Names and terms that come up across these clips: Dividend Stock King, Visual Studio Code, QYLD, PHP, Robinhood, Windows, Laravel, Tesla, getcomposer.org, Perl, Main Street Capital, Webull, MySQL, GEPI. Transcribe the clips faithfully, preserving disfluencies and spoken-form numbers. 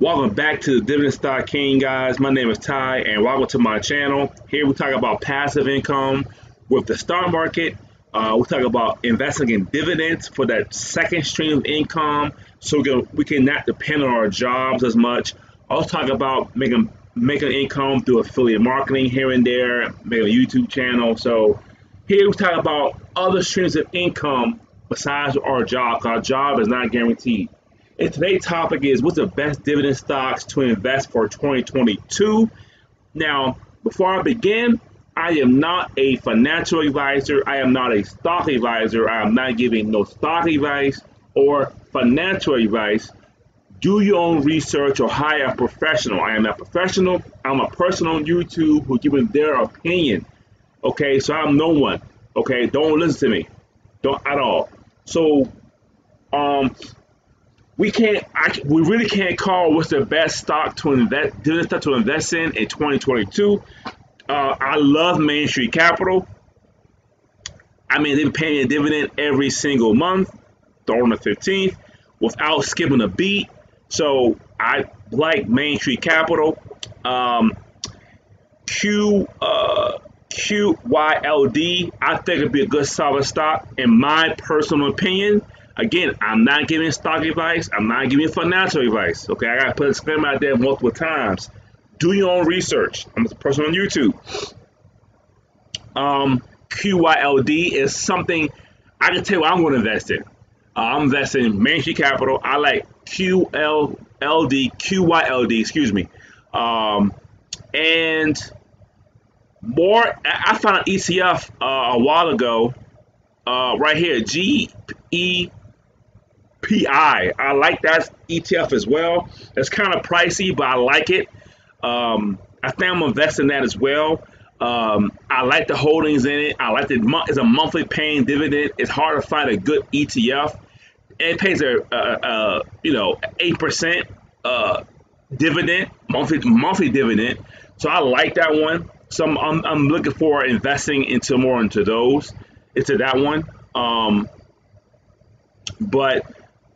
Welcome back to the Dividend Stock King, guys. My name is Ty, and welcome to my channel. Here we talk about passive income with the stock market. Uh, we talk about investing in dividends for that second stream of income, so we can, we can not depend on our jobs as much. I'll talk about making making income through affiliate marketing here and there, make a YouTube channel. So here we talk about other streams of income besides our job, because our job is not guaranteed. And today's topic is, what's the best dividend stocks to invest for twenty twenty-two? Now, before I begin, I am not a financial advisor. I am not a stock advisor. I am not giving no stock advice or financial advice. Do your own research or hire a professional. I am not professional. I'm a person on YouTube who's giving their opinion. Okay, so I'm no one. Okay, don't listen to me. Don't at all. So, um... We can't. I, we really can't call what's the best stock to invest, dividend stock to invest in in twenty twenty-two. Uh, I love Main Street Capital. I mean, they've been paying a dividend every single month, on the fifteenth, without skipping a beat. So I like Main Street Capital. Um, Q uh, Q Y L D. I think it'd be a good solid stock, in my personal opinion. Again, I'm not giving stock advice. I'm not giving financial advice. Okay, I got to put a disclaimer out there multiple times. Do your own research. I'm a person on YouTube. Um, Q Y L D is something I can tell you I'm going to invest in. Uh, I'm investing in Main Street Capital. I like Q L D, Q Y L D, excuse me. Um, and more, I found an E T F uh, a while ago uh, right here, G E P I. I like that E T F as well. It's kind of pricey, but I like it. Um, I think I'm investing in that as well. Um, I like the holdings in it. I like the it's a monthly paying dividend. It's hard to find a good E T F. It pays a, a, a you know eight percent uh, dividend monthly monthly dividend. So I like that one. So I'm, I'm, I'm looking for investing into more into those into that one. Um, but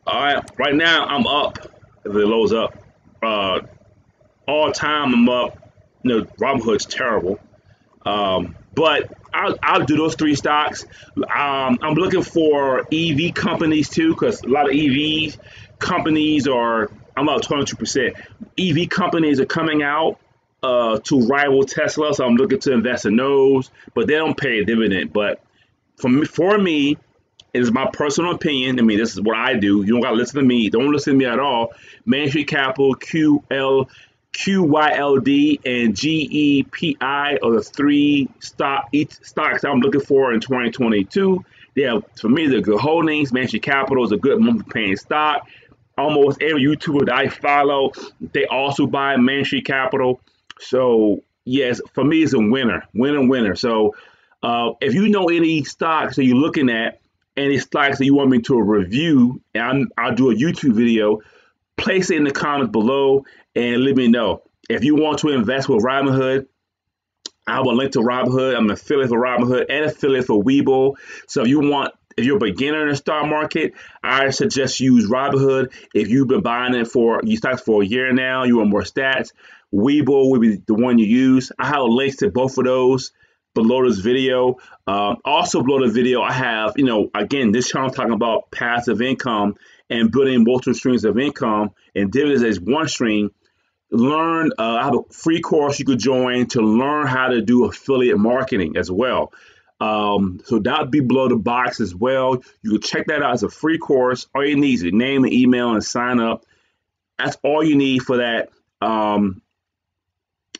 All right, right now I'm up. The low's up. Uh, all time I'm up. You know, Robinhood's terrible. Um, but I'll, I'll do those three stocks. Um, I'm looking for E V companies too, because a lot of E V companies are, I'm about twenty-two percent. E V companies are coming out uh, to rival Tesla, so I'm looking to invest in those, but they don't pay a dividend. But for me, for me, it is my personal opinion. I mean, this is what I do. You don't gotta listen to me. Don't listen to me at all. Main Street Capital, Q L, Q Y L D, and G E P I are the three stock stocks I'm looking for in twenty twenty-two. They have, for me, they're good holdings. Main Street Capital is a good monthly-paying stock. Almost every YouTuber that I follow, they also buy Main Street Capital. So yes, for me, it's a winner, winner, winner. So uh, if you know any stocks that you're looking at, any stocks that you want me to review, and I'm, I'll do a YouTube video, place it in the comments below and let me know. If you want to invest with Robinhood, I will link to Robinhood. I'm an affiliate for Robinhood and affiliate for Webull. So if you want, if you're a beginner in the stock market, I suggest you use Robinhood. If you've been buying it for you stocks for a year now, you want more stats, Webull will be the one you use. I have links to both of those below this video. Um, also below the video, I have, you know, again, this channel talking about passive income and building multiple streams of income, and dividends is one stream. Learn, uh, I have a free course you could join to learn how to do affiliate marketing as well. Um, so that'll be below the box as well. You can check that out as a free course. All you need is your name and email and sign up. That's all you need for that. Um,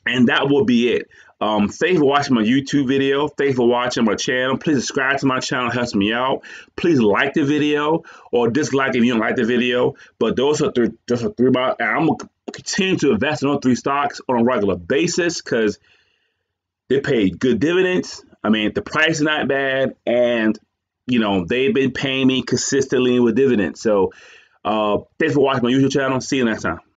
and that will be it. Um, thanks for watching my YouTube video. Thanks for watching my channel. Please subscribe to my channel. It helps me out. Please like the video or dislike if you don't like the video. But those are three. Those are three. About, and I'm gonna continue to invest in those three stocks on a regular basis because they pay good dividends. I mean, the price is not bad, and you know they've been paying me consistently with dividends. So, uh, thanks for watching my YouTube channel. See you next time.